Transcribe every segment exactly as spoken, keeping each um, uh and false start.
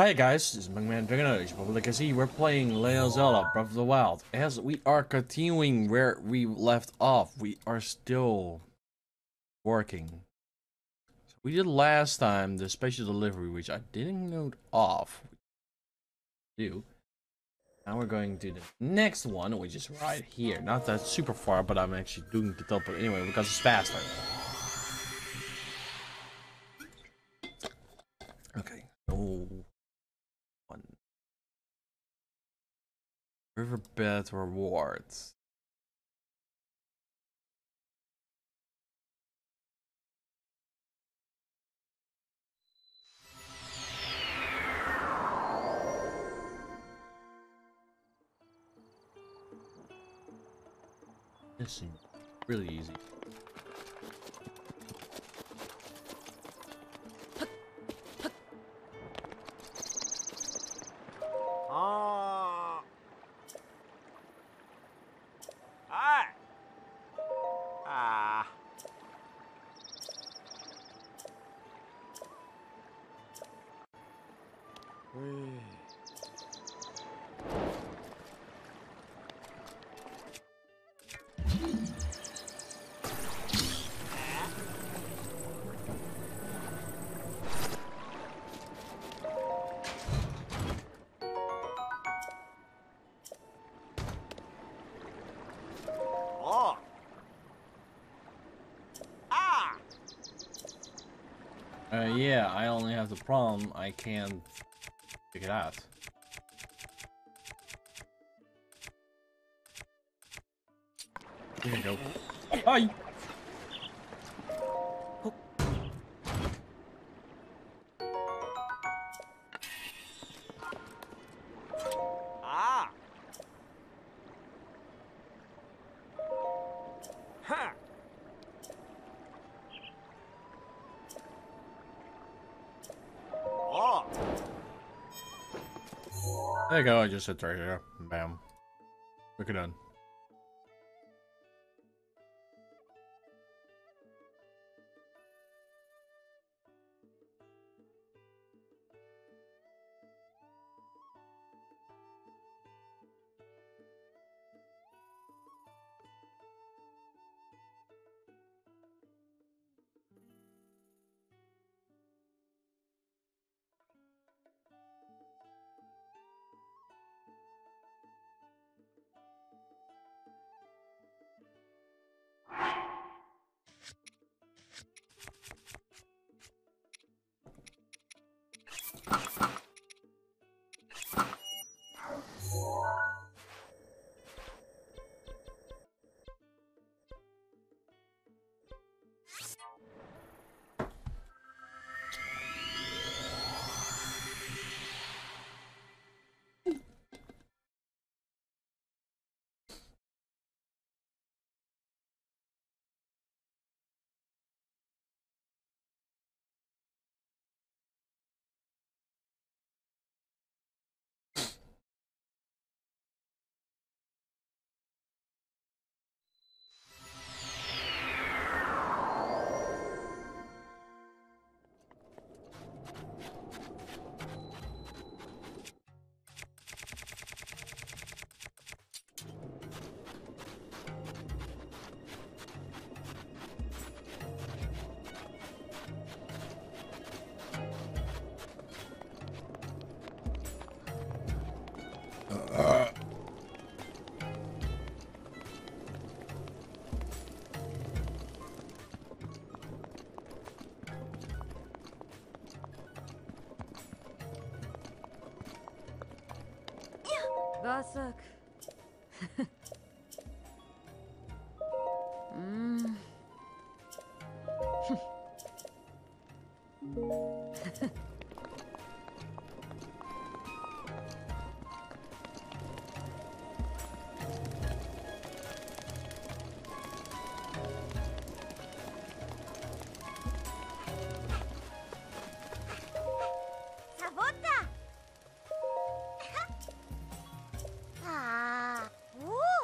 Hi guys, this is Mugman Dragon Age, but like I see, we're playing Legend of Zelda, Breath of the Wild. As we are continuing where we left off, we are still working. So we did last time the special delivery, which I didn't note off. Do. Now we're going to the next one, which is right here. Not that super far, but I'm actually doing the top, but anyway, because it's faster. Okay. Oh. Riverbed rewards. This seems really easy. Uh, yeah, I only have the problem, I can't pick it out. Here we go. Hi! Oh. Ah! Huh! There you go, I just hit right here. Bam. Look it done. Basak. mm. Sabota. Ah, woo!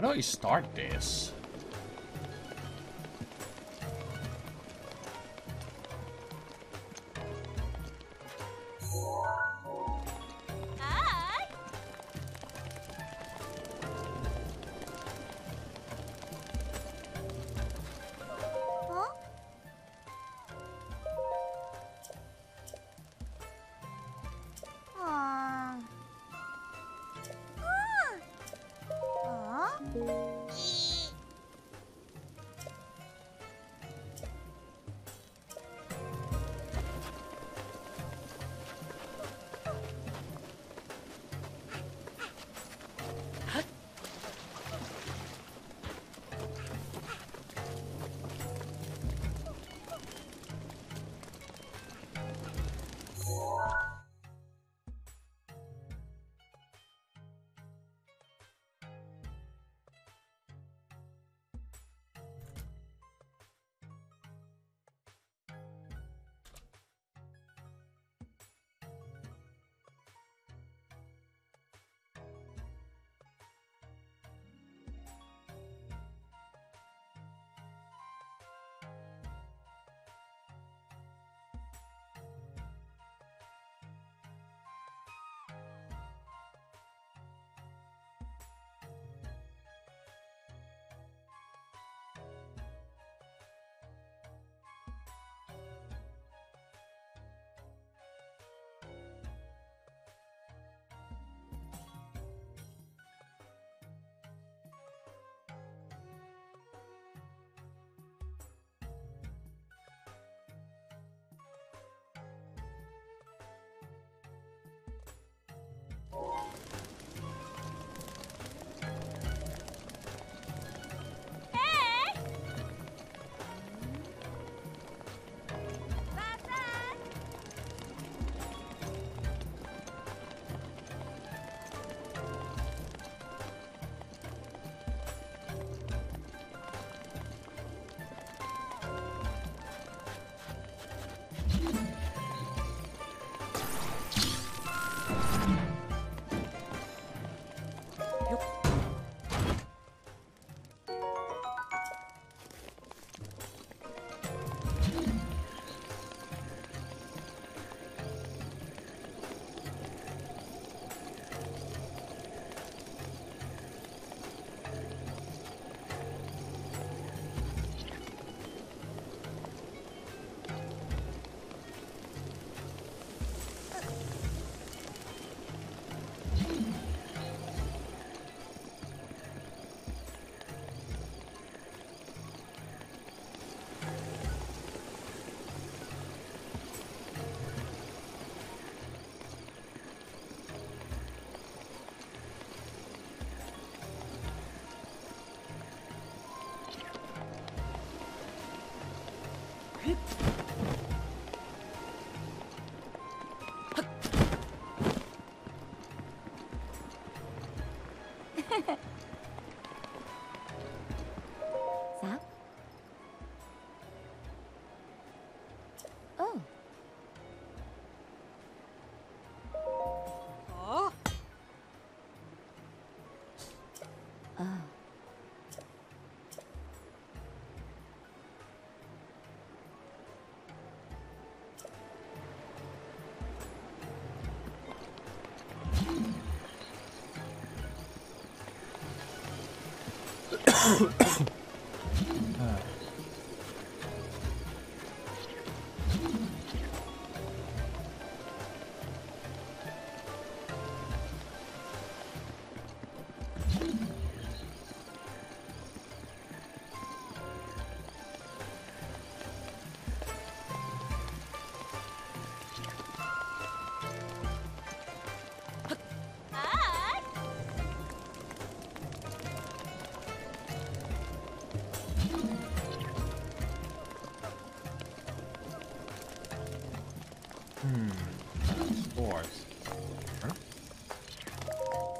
How do you start this?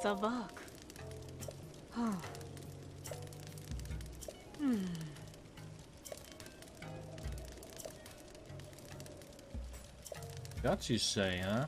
Savak. Oh. Hmm. That you say, huh?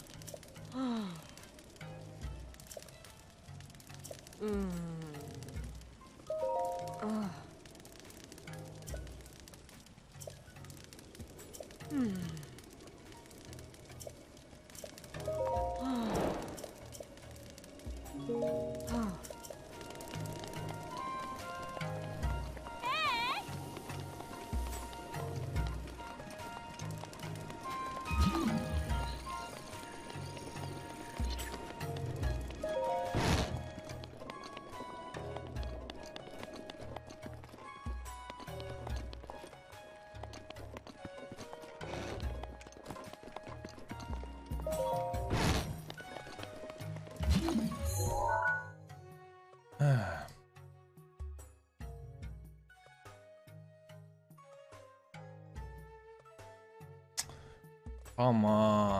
Come on.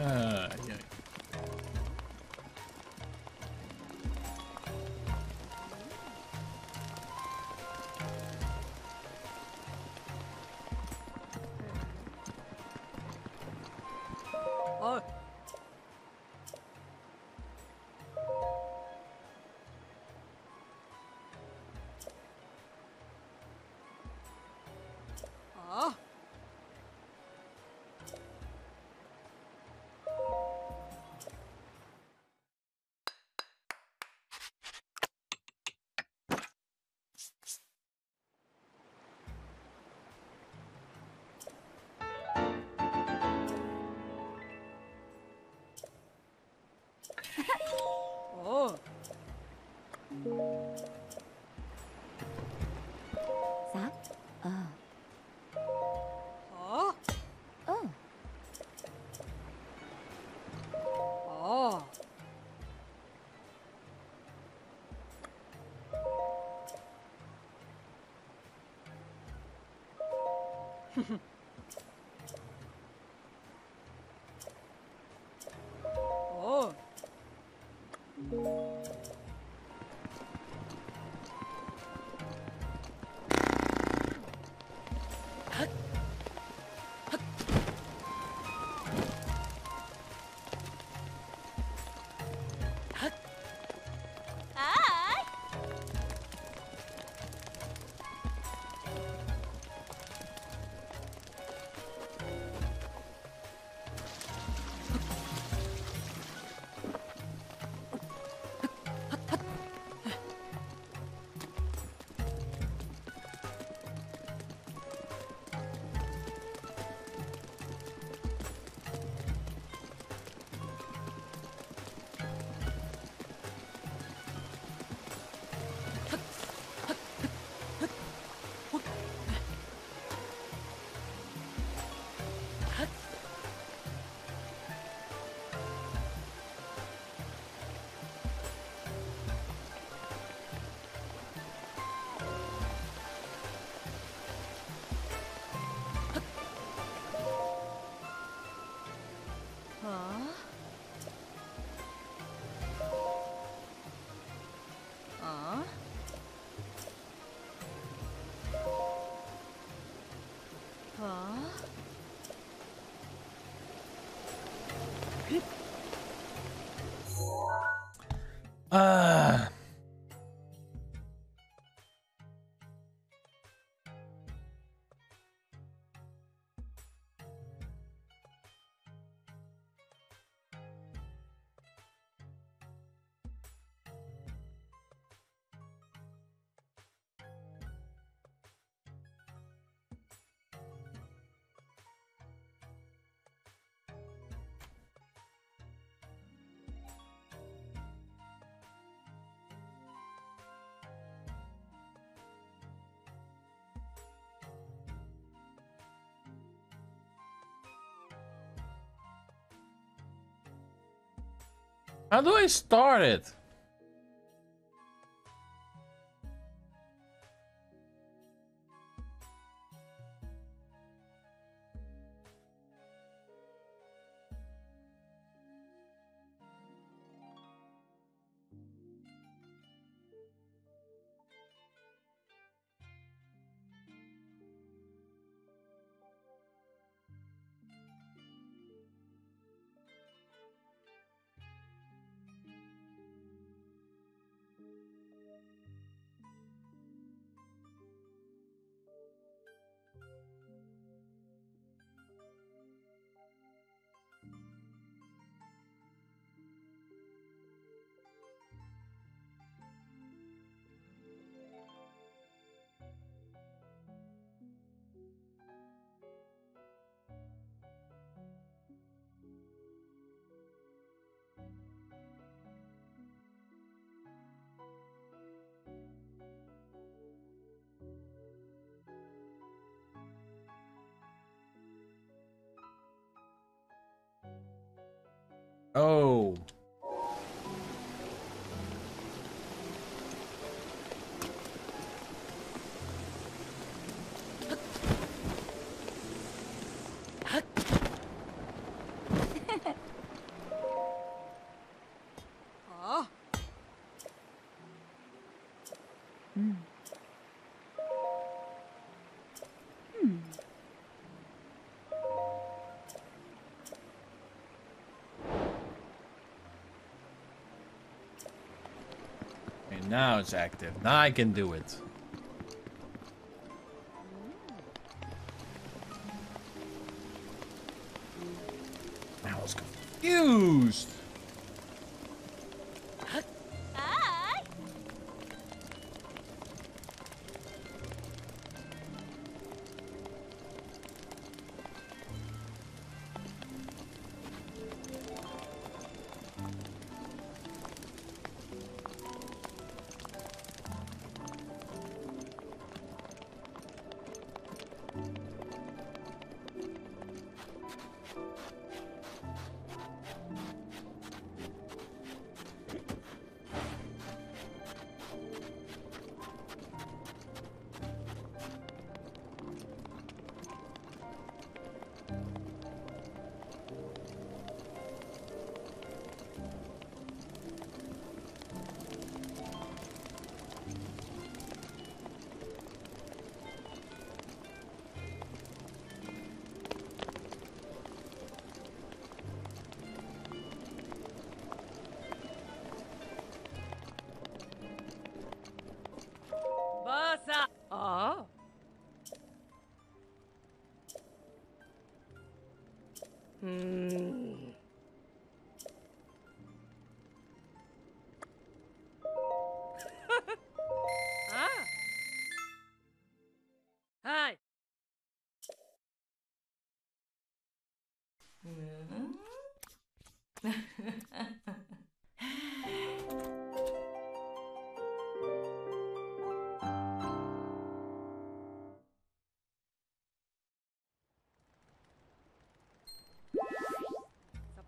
Uh, yeah. Oh. Ah. Oh. That? Oh. Huh? Oh. Oh. Oh. Uh How do I start it? Oh. Now it's active. Now I can do it. I was confused.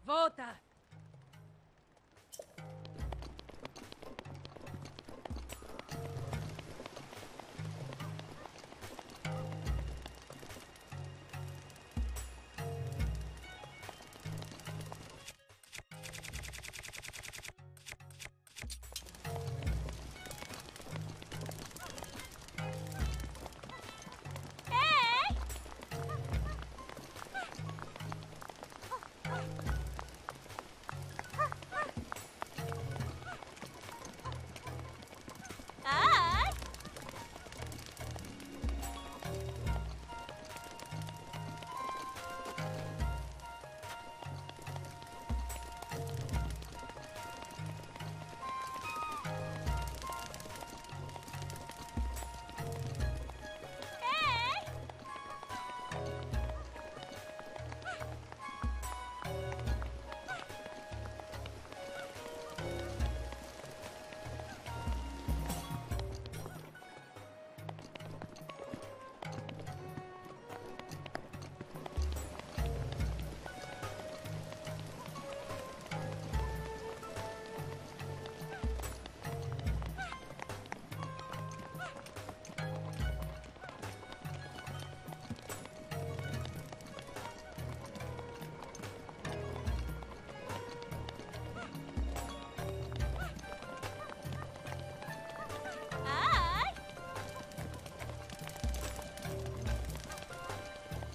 Vota!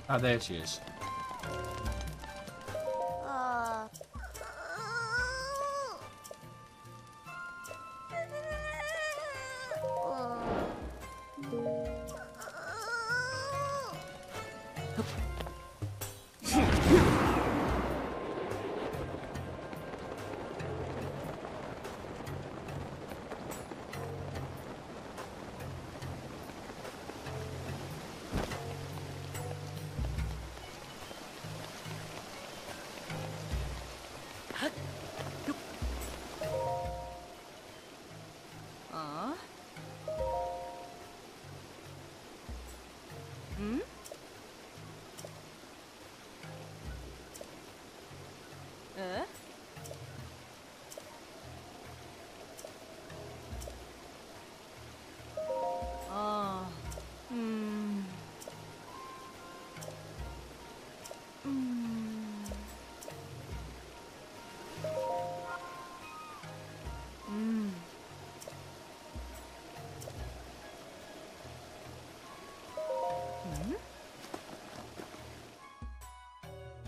Ah, oh, there she is. Uh.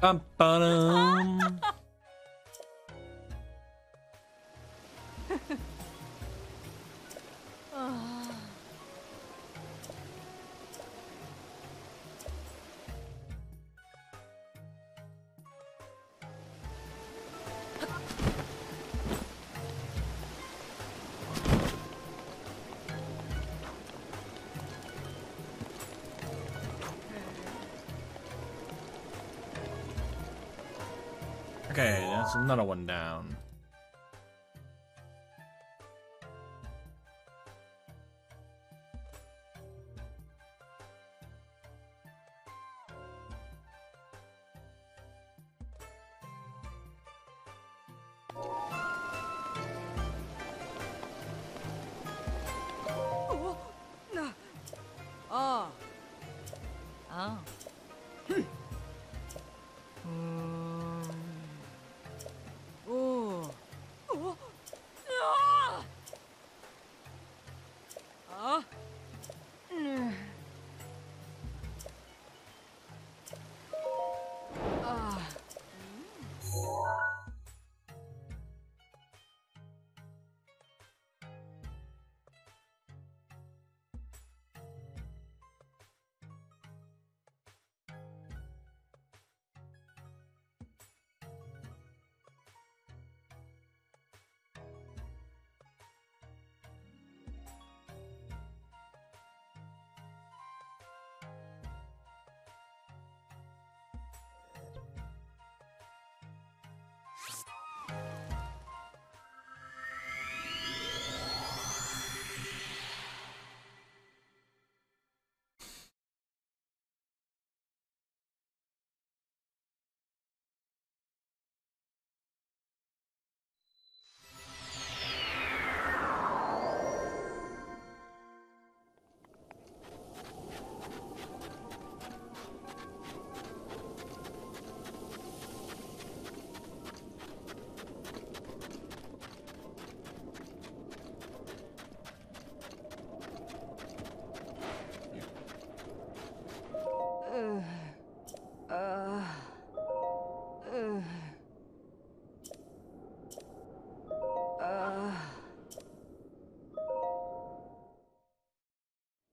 Bum, ba-dum. Okay, that's another one down.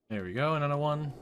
There we go, another one.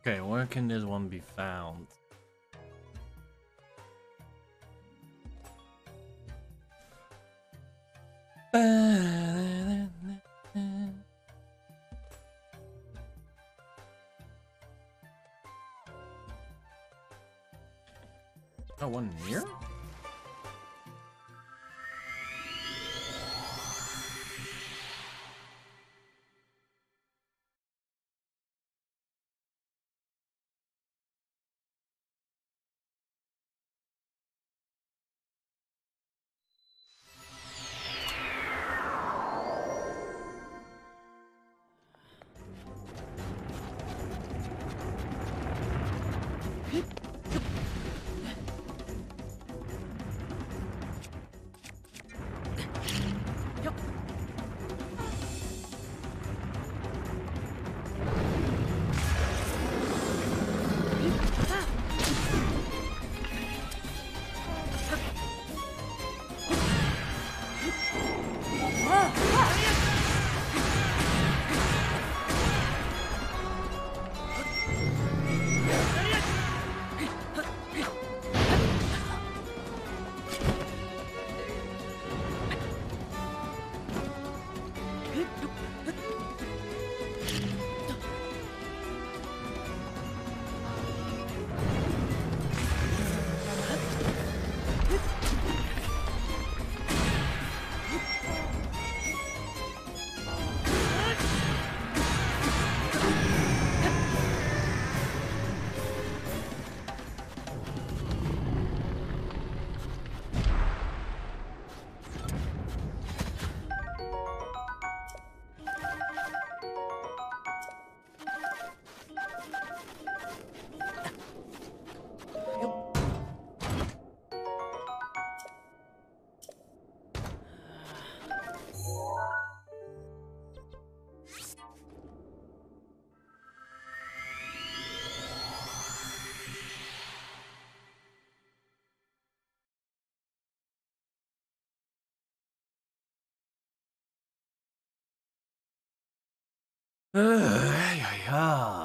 Okay, where can this one be found? Oh, one here? Uh, yeah, yeah.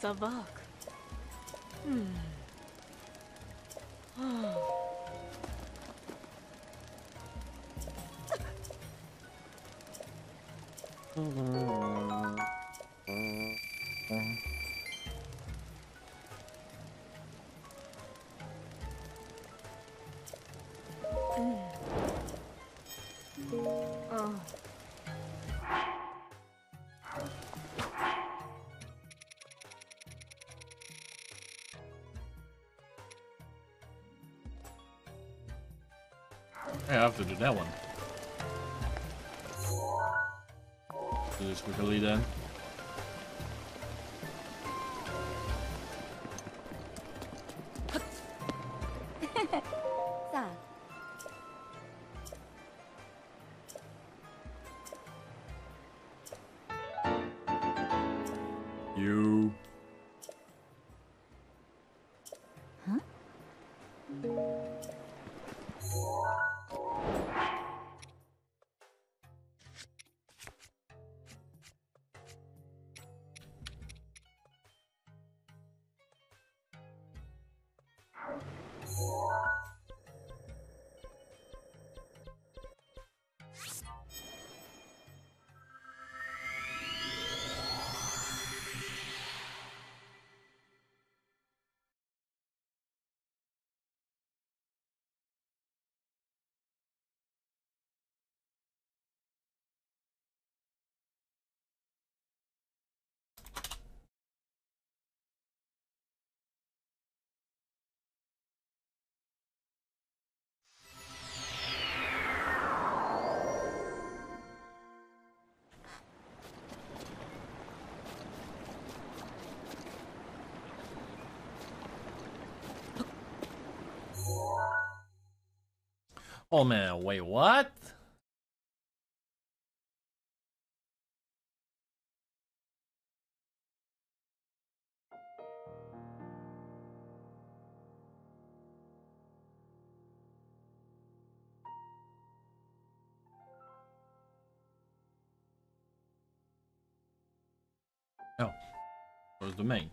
Sabak. Hmm. Yeah, I have to do that one. Do this quickly then. You. Huh? Oh man, wait, what? Oh, where's the main?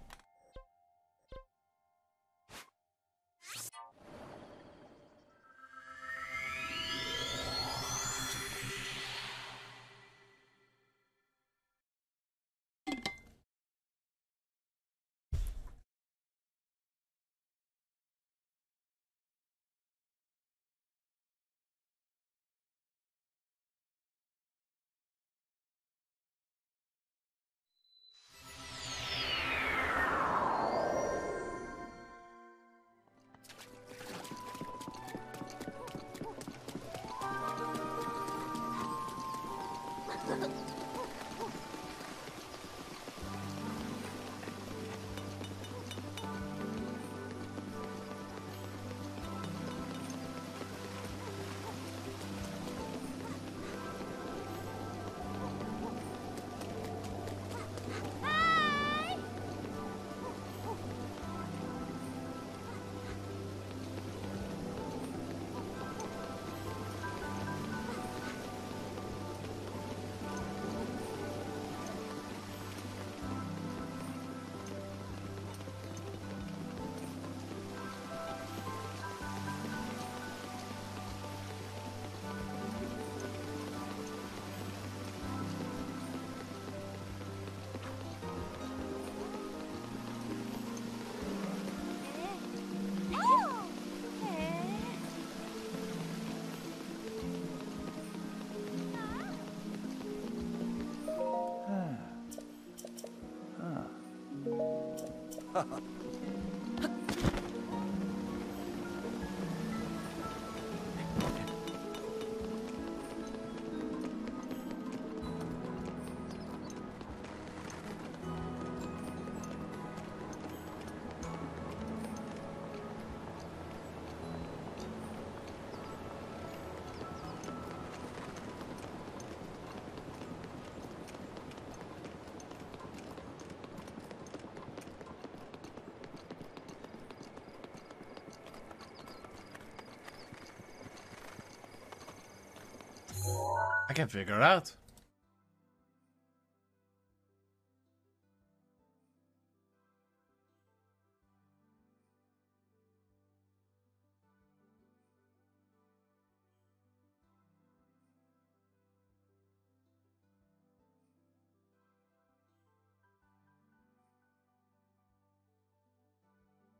I can figure it out.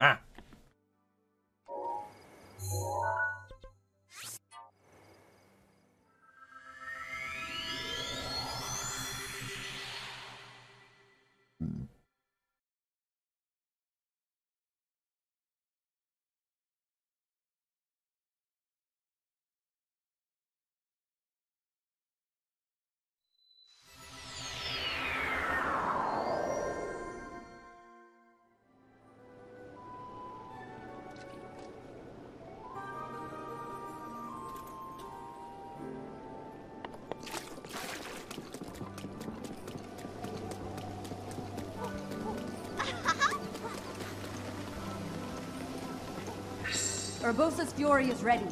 Ah. Urbosa's fury is ready.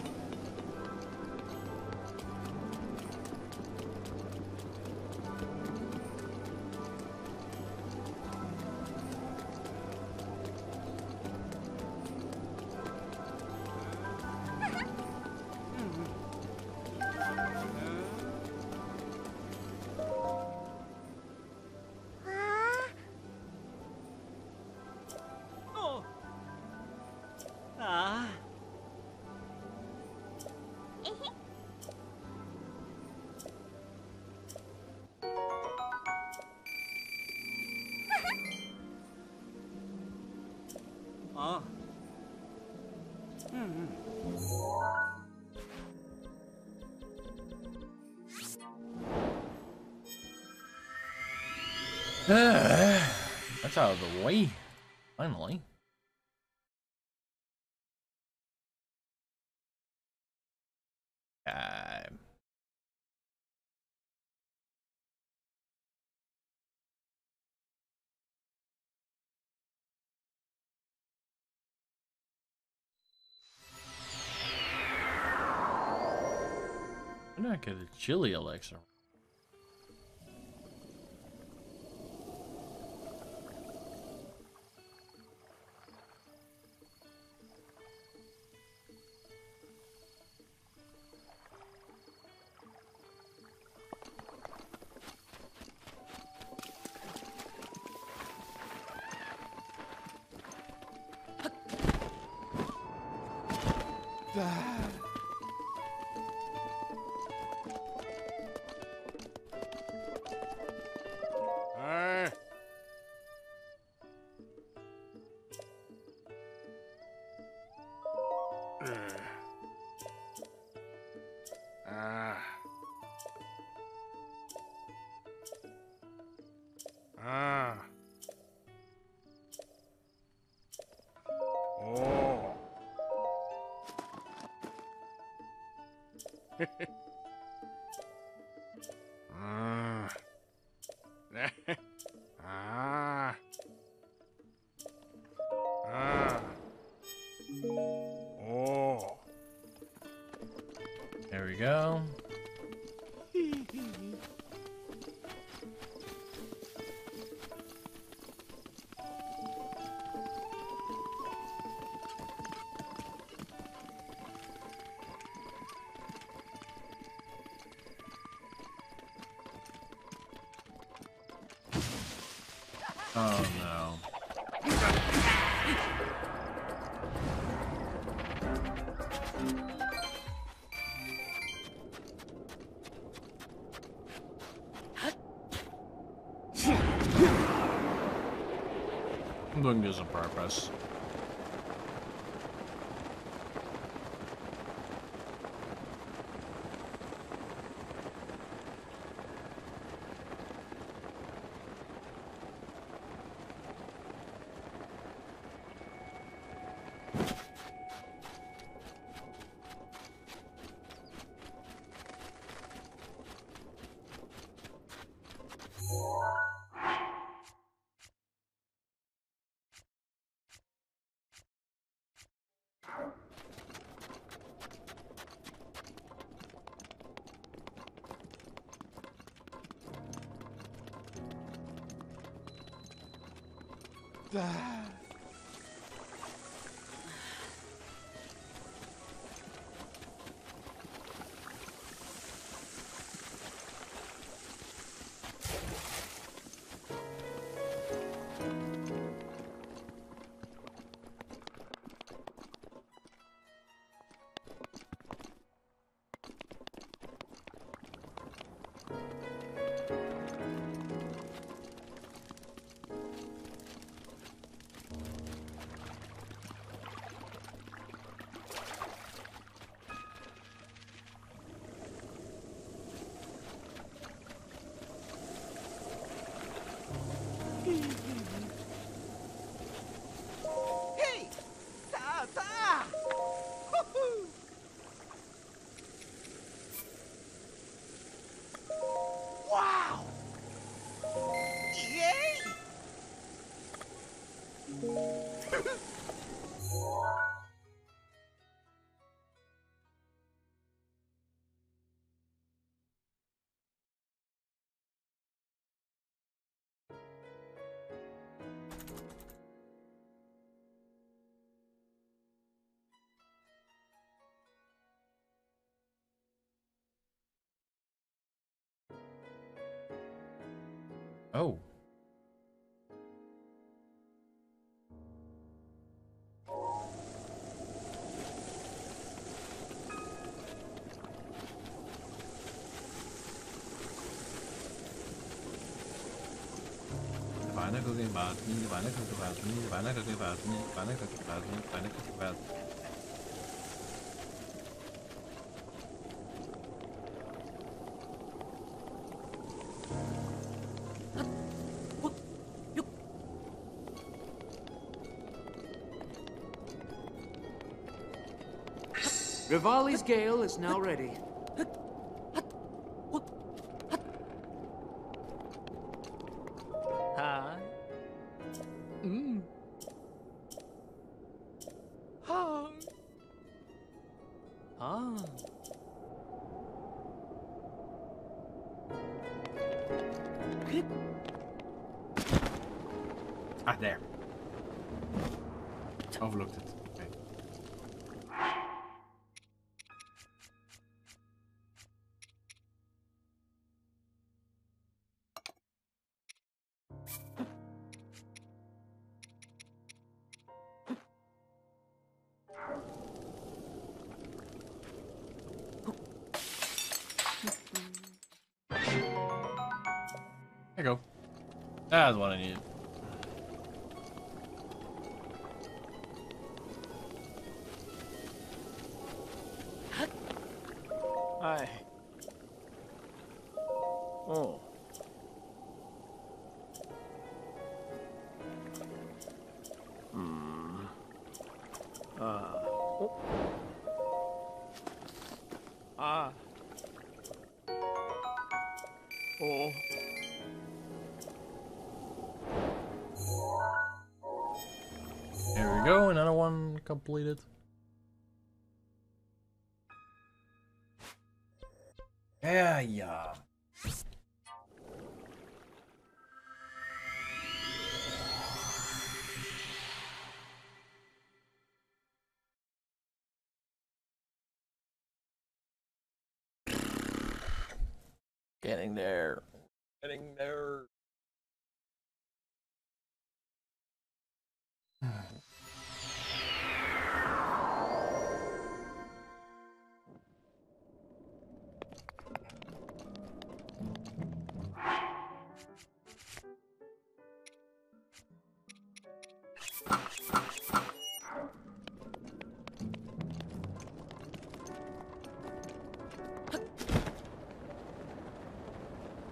That's out of the way, finally. I'm not gonna chili elixir. There we go. Oh no. I'm doing this on purpose. Oh. Revali's Gale is now ready. Huh? Mm. Huh? Ah. Ah, there. Overlooked it. That's what I need. Hi. Oh. Hmm. Uh. Oh. Ah. Oh. There we go, another one completed. Yeah, yeah. Getting there. Getting there.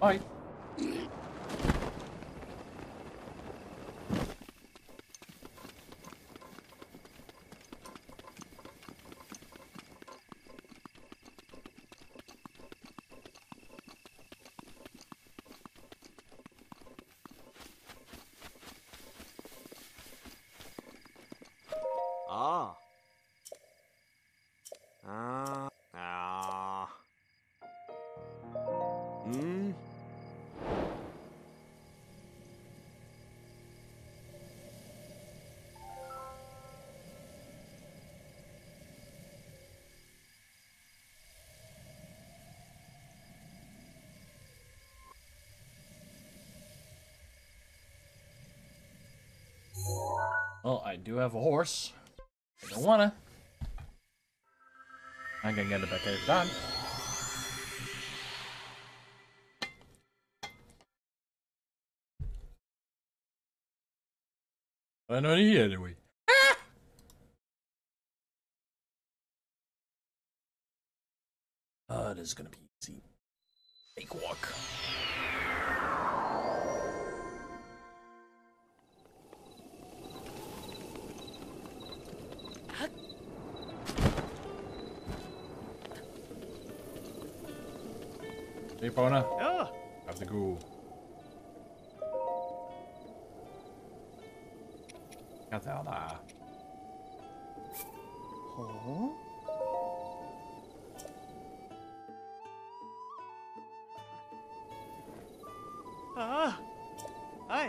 Bye. Well, I do have a horse. I don't wanna. I can get it back every time. I don't need it anyway. Ah! Uh, this is gonna be easy. Take walk. Hey, Pona. Yeah. Have the goo. Got that. Huh? Ah. Hi.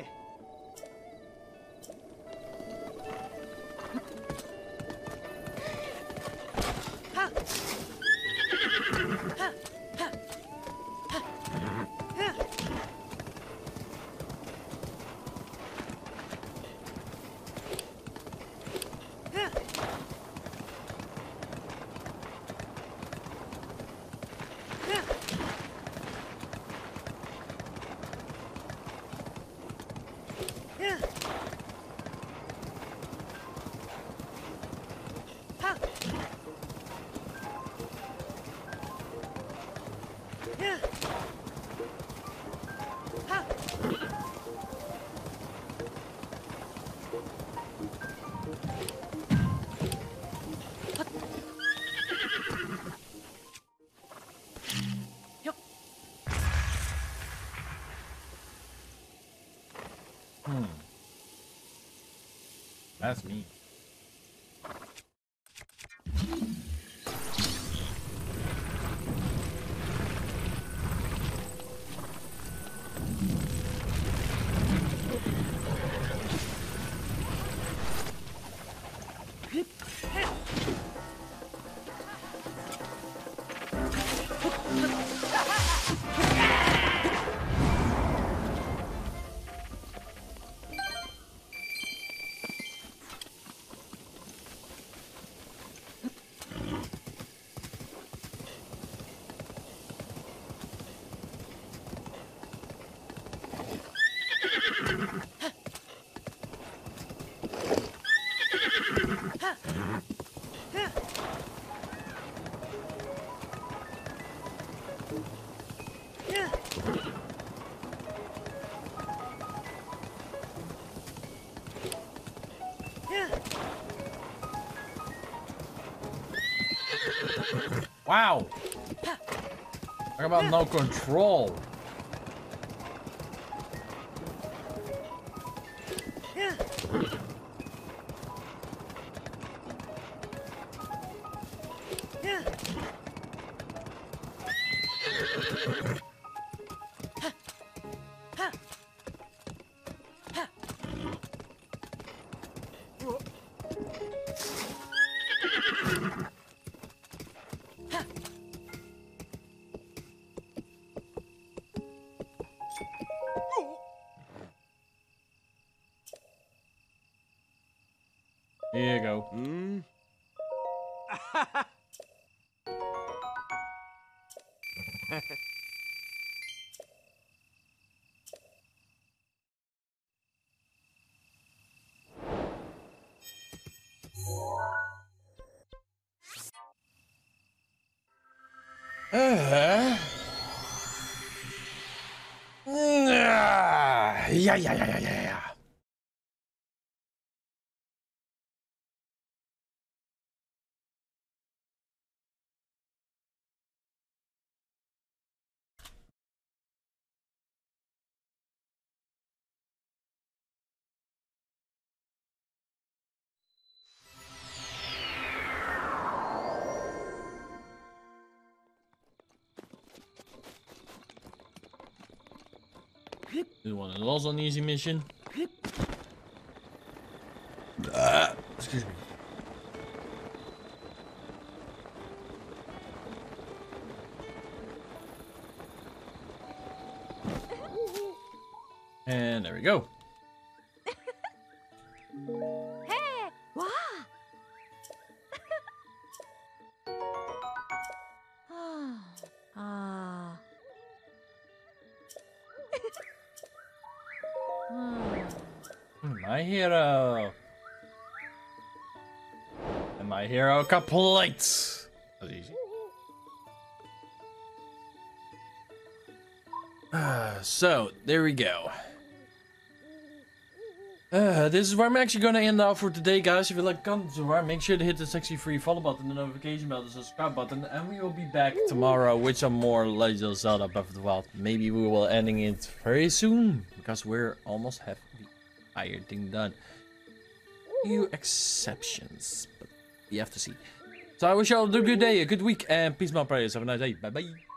That's me. Wow! Talk about no control! Here you go. Mm. uh-huh. Yeah, yeah, yeah, yeah, yeah. This one was an easy mission. Uh, excuse me. And there we go. Hey, wow. Ah. My hero. And my hero complete. That was easy. Uh, so, there we go. Uh, this is where I'm actually going to end off for today, guys. If you like the content so far, make sure to hit the sexy free follow button, the notification bell, the subscribe button, and we will be back tomorrow with some more Legend of Zelda Breath of the Wild. Maybe we will ending it very soon, because we're almost half the entire thing done. Few exceptions, but we have to see. So I wish you all a good day, a good week, and peace, my prayers. Have a nice day. Bye-bye.